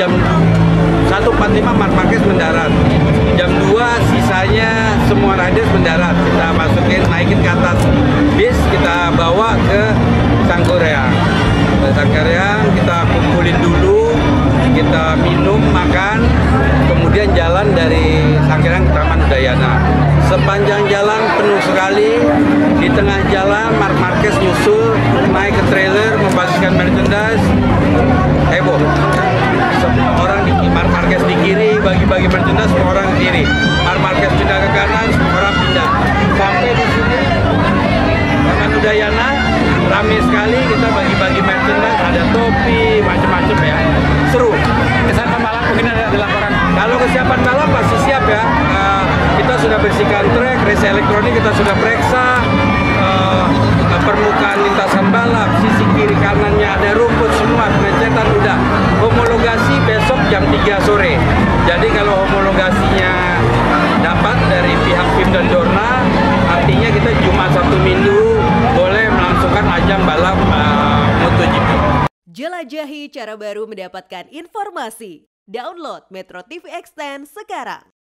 jam 1.45 Mark Marquez mendarat. Jam 2 sisanya semua radius mendarat. Kita masukin, naikin ke atas bis, kita bawa ke Sangkareang. Ke Sangkareang kita kumpulin dulu, kita minum, makan, kemudian jalan dari Sangkareang ke Taman Udayana. Sepanjang jalan penuh sekali, di tengah jalan Mark Marquez nyusul, naik ke trailer, membagikan merchandise, heboh. Orang di Mark Marquez di kiri, bagi-bagi merchandise, semua orang kiri. Mark Marquez pindah ke kanan, semua orang pindah. Sampai di sini, Taman Udayana, ramai sekali, kita bagi-bagi merchandise, ada topi, macam-macam ya. Seru. Kesana malam mungkin ada laporan. Kalau kesiapan malam pasti siap ya. Kita sudah bersihkan trek, racing elektronik kita sudah periksa, permukaan lintasan balap, sisi kiri kanannya ada rumput semua, pengecetan udah. Homologasi besok jam 3 sore. Jadi kalau homologasinya dapat dari pihak FIM dan Dorna, artinya kita Jumat Sabtu Minggu boleh melangsungkan ajang balap MotoGP. Jelajahi cara baru mendapatkan informasi. Download Metro TV Extend sekarang.